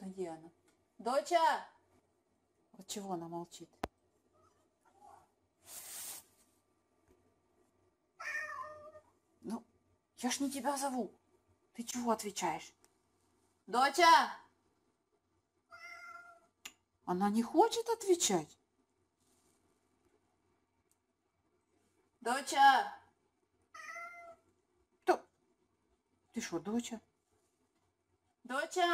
Вот где она. Доча! Вот чего она молчит? Ну, я ж не тебя зову. Ты чего отвечаешь? Доча! Она не хочет отвечать. Доча! Кто? Ты что, доча? Доча!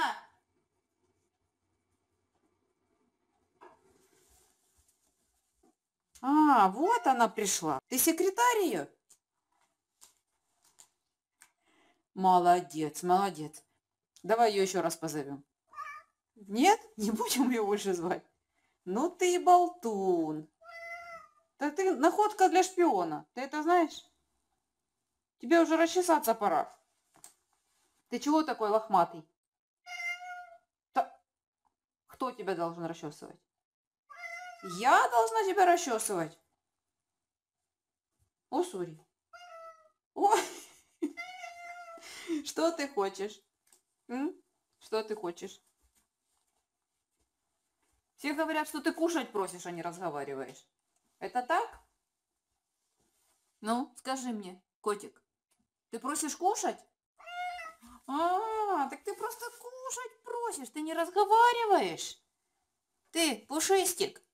А, вот она пришла. Ты секретарь ее? Молодец, молодец. Давай ее еще раз позовем. Нет, не будем ее больше звать. Ну ты и болтун. Да ты находка для шпиона. Ты это знаешь? Тебе уже расчесаться пора. Ты чего такой лохматый? Да. Кто тебя должен расчесывать? Я должна тебя расчесывать. О, сори. Ой. Что ты хочешь? Что ты хочешь? Все говорят, что ты кушать просишь, а не разговариваешь. Это так? Ну, скажи мне, котик, ты просишь кушать? А, так ты просто кушать просишь, ты не разговариваешь. Ты, пушистик.